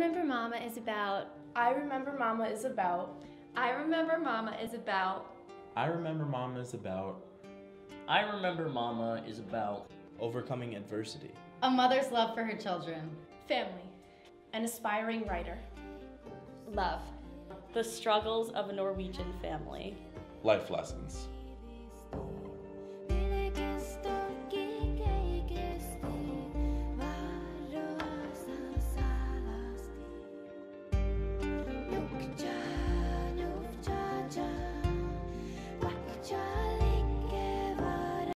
Remember Mama is about. I Remember Mama is about. I Remember Mama is about. I Remember Mama is about. I Remember Mama is about overcoming adversity, a mother's love for her children, family, an aspiring writer, love, the struggles of a Norwegian family, life lessons.